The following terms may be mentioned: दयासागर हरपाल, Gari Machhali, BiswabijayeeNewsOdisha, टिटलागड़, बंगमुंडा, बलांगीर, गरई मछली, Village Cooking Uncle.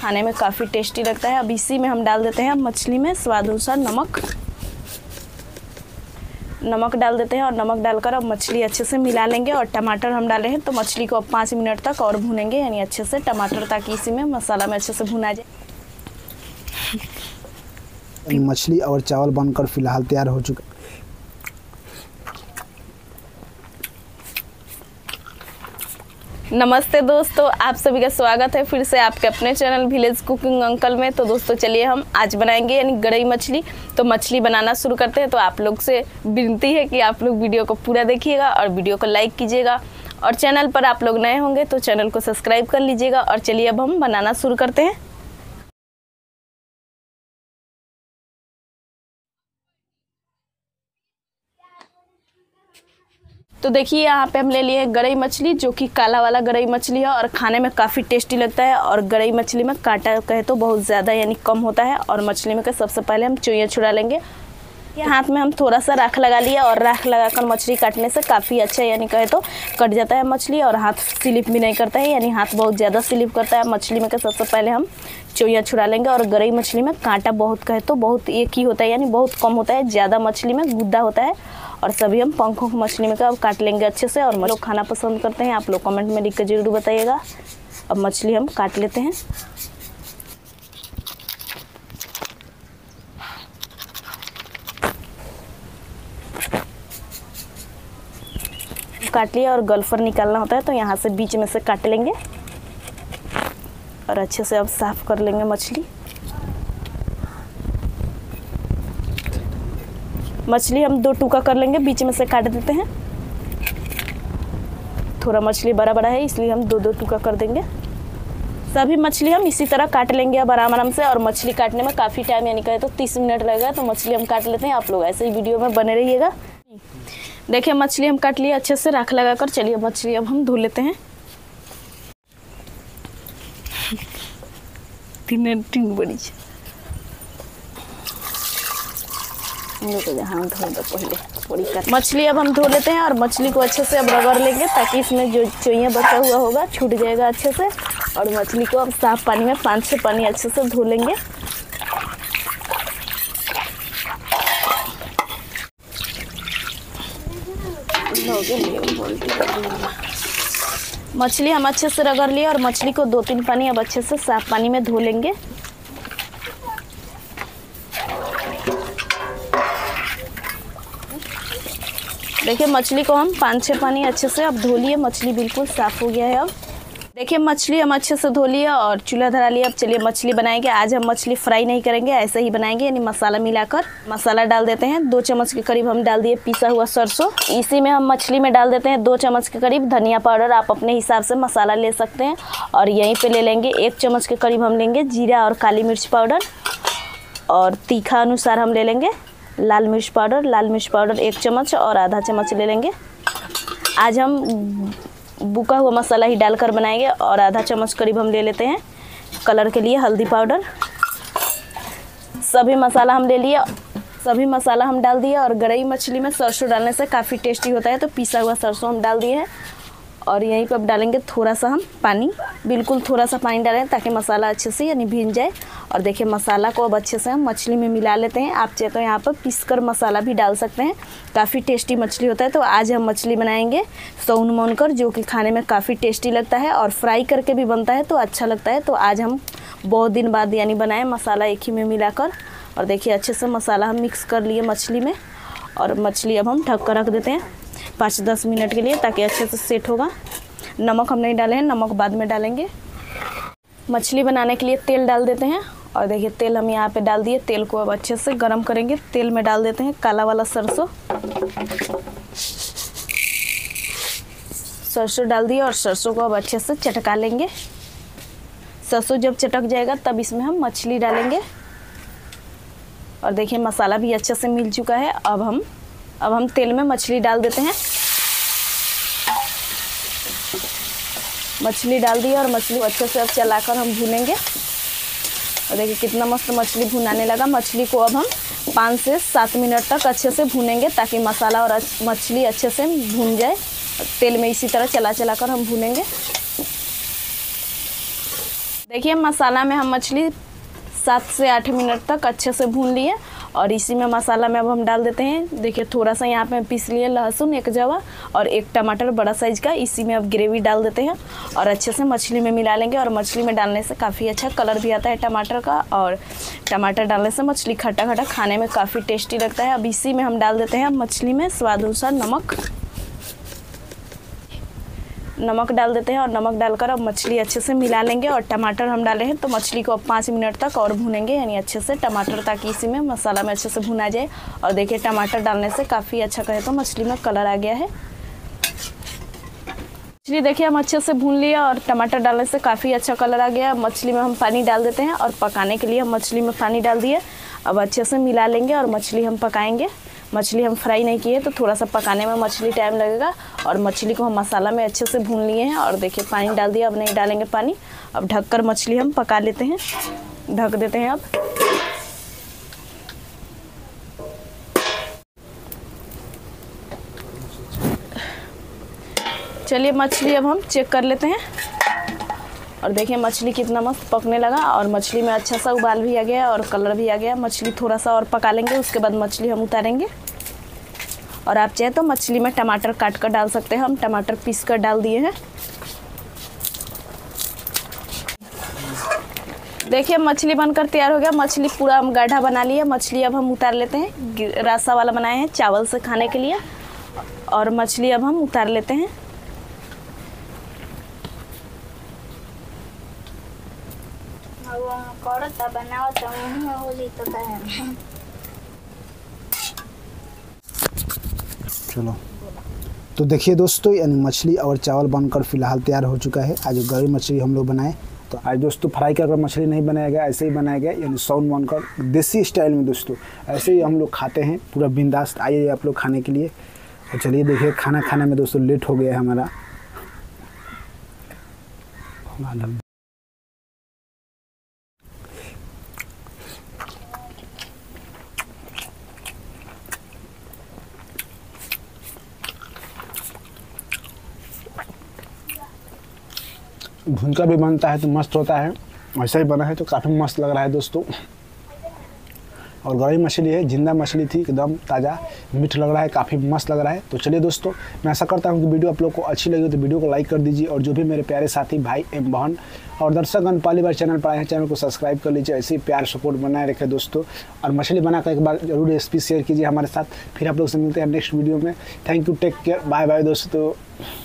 खाने में काफ़ी टेस्टी लगता है। अब इसी में हम डाल देते हैं मछली में स्वाद अनुसार नमक डाल देते हैं और नमक डालकर अब मछली अच्छे से मिला लेंगे। और टमाटर हम डाले हैं तो मछली को अब 5 मिनट तक और भूनेंगे, यानी अच्छे से टमाटर, ताकि इसी में मसाला में अच्छे से भुना जाए। मछली और चावल बनकर फिलहाल तैयार हो चुका। नमस्ते दोस्तों, आप सभी का स्वागत है फिर से आपके अपने चैनल विलेज कुकिंग अंकल में। तो दोस्तों चलिए हम आज बनाएंगे यानी गरई मछली। तो मछली बनाना शुरू करते हैं। तो आप लोग से विनती है कि आप लोग वीडियो को पूरा देखिएगा और वीडियो को लाइक कीजिएगा, और चैनल पर आप लोग नए होंगे तो चैनल को सब्सक्राइब कर लीजिएगा। और चलिए अब हम बनाना शुरू करते हैं। तो देखिए यहाँ पे हम ले लिए गरई मछली, जो कि काला वाला गरई मछली है और खाने में काफ़ी टेस्टी लगता है। और गरई मछली में कांटा कहे तो बहुत ज़्यादा यानी कम होता है। और मछली में के सबसे पहले हम चुइयाँ छुड़ा लेंगे। हाथ में हम थोड़ा सा राख लगा लिया, और राख लगाकर मछली काटने से काफ़ी अच्छा यानी कहे तो कट जाता है मछली, और हाथ स्लिप भी नहीं करता है, यानी हाथ बहुत ज़्यादा स्लिप करता है। मछली में के सबसे पहले हम चुइयाँ छुड़ा लेंगे। और गरई मछली में कांटा बहुत कहे तो बहुत एक ही होता है, यानी बहुत कम होता है। ज़्यादा मछली में गुद्दा होता है। और सभी हम पंखों को मछली में का अब काट लेंगे अच्छे से। और लोग खाना पसंद करते हैं, आप लोग कमेंट में लिख कर जरूर बताइएगा। अब मछली हम काट लेते हैं। काट लिया और गलफर निकालना होता है तो यहाँ से बीच में से काट लेंगे और अच्छे से अब साफ कर लेंगे मछली। मछली हम 2 टुकड़ा कर लेंगे, बीच में से काट देते हैं। थोड़ा मछली बड़ा बड़ा है इसलिए हम 2-2 टुकड़ा कर देंगे। सभी मछली हम इसी तरह काट लेंगे अब आराम आराम से। और मछली काटने में काफ़ी टाइम यानी कहे तो 30 मिनट लगेगा। तो मछली हम काट लेते हैं, आप लोग ऐसे ही वीडियो में बने रहिएगा। देखिए मछली हम काट लिए अच्छे से राख लगाकर। चलिए मछली अब हम धो लेते हैं। मछली अब हम धो लेते हैं और मछली को अच्छे से अब रगड़ लेंगे, ताकि इसमें जो चुइयाँ बचा हुआ होगा छूट जाएगा अच्छे से। और मछली को अब साफ पानी में 5-6 पानी अच्छे से धो लेंगे। मछली हम अच्छे से रगड़ लिए और मछली को 2-3 पानी अब अच्छे से साफ पानी में धो लेंगे। देखिए मछली को हम 5-6 पानी अच्छे से अब धो लिए। मछली बिल्कुल साफ़ हो गया है। अब देखिए मछली हम अच्छे से धो लिए और चूल्हा धरा लिया। अब चलिए मछली बनाएंगे। आज हम मछली फ्राई नहीं करेंगे, ऐसे ही बनाएंगे, यानी मसाला मिलाकर। मसाला डाल देते हैं 2 चम्मच के करीब। हम डाल दिए पिसा हुआ सरसों। इसी में हम मछली में डाल देते हैं 2 चम्मच के करीब धनिया पाउडर। आप अपने हिसाब से मसाला ले सकते हैं। और यहीं पर ले लेंगे 1 चम्मच के करीब हम लेंगे जीरा और काली मिर्च पाउडर। और तीखा अनुसार हम ले लेंगे लाल मिर्च पाउडर। लाल मिर्च पाउडर 1 चम्मच और आधा चम्मच ले लेंगे। आज हम बुका हुआ मसाला ही डालकर बनाएंगे। और आधा चम्मच करीब हम ले लेते हैं कलर के लिए हल्दी पाउडर। सभी मसाला हम ले लिए, सभी मसाला हम डाल दिए। और गरई मछली में सरसों डालने से काफ़ी टेस्टी होता है, तो पिसा हुआ सरसों हम डाल दिए हैं। और यहीं पर अब डालेंगे थोड़ा सा हम पानी, बिल्कुल थोड़ा सा पानी डालें ताकि मसाला अच्छे से यानी भीन जाए। और देखिए मसाला को अब अच्छे से हम मछली में मिला लेते हैं। आप चाहे तो यहाँ पर पीसकर मसाला भी डाल सकते हैं, काफ़ी टेस्टी मछली होता है। तो आज हम मछली बनाएंगे सौन मौन कर, जो कि खाने में काफ़ी टेस्टी लगता है और फ्राई करके भी बनता है तो अच्छा लगता है। तो आज हम बहुत दिन बाद यानी बनाए मसाला एक ही में मिलाकर। और देखिए अच्छे से मसाला हम मिक्स कर लिए मछली में। और मछली अब हम ढक कर रख देते हैं 5-10 मिनट के लिए, ताकि अच्छे से सेट होगा। नमक हम नहीं डाले हैं, नमक बाद में डालेंगे। मछली बनाने के लिए तेल डाल देते हैं। और देखिए तेल हम यहाँ पे डाल दिए। तेल को अब अच्छे से गरम करेंगे। तेल में डाल देते हैं काला वाला सरसों। सरसों डाल दिए और सरसों को अब अच्छे से चटका लेंगे। सरसों जब चटक जाएगा तब इसमें हम मछली डालेंगे। और देखिए मसाला भी अच्छे से मिल चुका है। अब हम तेल में मछली डाल देते हैं। मछली डाल दी और मछली अच्छे से अब चलाकर हम भूनेंगे। और देखिए कितना मस्त मछली भुनाने लगा। मछली को अब हम 5 से 7 मिनट तक अच्छे से भूनेंगे, ताकि मसाला और मछली अच्छे से भून जाए। तेल में इसी तरह चला चला कर हम भूनेंगे। देखिए मसाला में हम मछली 7 से 8 मिनट तक अच्छे से भून लिए और इसी में मसाला में अब हम डाल देते हैं। देखिए थोड़ा सा यहाँ पे पीस लिए लहसुन, 1 जवा और 1 टमाटर बड़ा साइज का। इसी में अब ग्रेवी डाल देते हैं और अच्छे से मछली में मिला लेंगे। और मछली में डालने से काफ़ी अच्छा कलर भी आता है टमाटर का, और टमाटर डालने से मछली खट्टा खट्टा खाने में काफ़ी टेस्टी लगता है। अब इसी में हम डाल देते हैं मछली में स्वाद अनुसार नमक डाल देते हैं और नमक डालकर अब मछली अच्छे से मिला लेंगे। और टमाटर हम डाले हैं तो मछली को अब 5 मिनट तक और भूनेंगे, यानी अच्छे से टमाटर, ताकि इसी में मसाला में अच्छे से भुना जाए। और देखिए टमाटर डालने से काफ़ी अच्छा कहे तो मछली में कलर आ गया है। मछली देखिए हम अच्छे से भून लिए और टमाटर डालने से काफ़ी अच्छा कलर आ गया। मछली में हम पानी डाल देते हैं और पकाने के लिए हम मछली में पानी डाल दिए। अब अच्छे से मिला लेंगे और मछली हम पकाएंगे। मछली हम फ्राई नहीं किए तो थोड़ा सा पकाने में मछली टाइम लगेगा। और मछली को हम मसाला में अच्छे से भून लिए हैं और देखिए पानी डाल दिया, अब नहीं डालेंगे पानी। अब ढककर मछली हम पका लेते हैं, ढक देते हैं। अब चलिए मछली अब हम चेक कर लेते हैं और देखिए मछली कितना मस्त पकने लगा और मछली में अच्छा सा उबाल भी आ गया और कलर भी आ गया। मछली थोड़ा सा और पका लेंगे, उसके बाद मछली हम उतारेंगे। और आप चाहे तो मछली में टमाटर काट कर डाल सकते हैं, हम टमाटर पीस कर डाल दिए हैं। देखिए मछली बनकर तैयार हो गया। मछली पूरा हम गाढ़ा बना लिया। मछली अब हम उतार लेते हैं, रासा वाला बनाए हैं चावल से खाने के लिए। और मछली अब हम उतार लेते हैं। चलो तो देखिए दोस्तों यानी मछली और चावल बनकर फिलहाल तैयार हो चुका है। आज गरी मछली हम लोग बनाए, तो आज दोस्तों फ्राई करके मछली नहीं बनाया गया, ऐसे ही बनाया गया यानी सौन बनकर देसी स्टाइल में। दोस्तों ऐसे ही हम लोग खाते हैं पूरा बिंदास। आइए आप लोग खाने के लिए। और चलिए देखिए खाना खाने में दोस्तों लेट हो गया है हमारा। भुनका भी बनता है तो मस्त होता है, वैसा ही बना है तो काफ़ी मस्त लग रहा है दोस्तों। और गरई मछली है, जिंदा मछली थी, एकदम ताज़ा, मीठ लग रहा है, काफ़ी मस्त लग रहा है। तो चलिए दोस्तों मैं ऐसा करता हूँ कि वीडियो आप लोग को अच्छी लगी तो वीडियो को लाइक कर दीजिए। और जो भी मेरे प्यारे साथी भाई एवं बहन और दर्शकगण पहली बार चैनल पर आए हैं, चैनल को सब्सक्राइब कर लीजिए। ऐसे ही प्यार सपोर्ट बनाए रखें दोस्तों। और मछली बनाकर एक बार जरूर रेसिपी शेयर कीजिए हमारे साथ। फिर आप लोग से मिलते हैं नेक्स्ट वीडियो में। Thank you, take care, bye bye दोस्तों।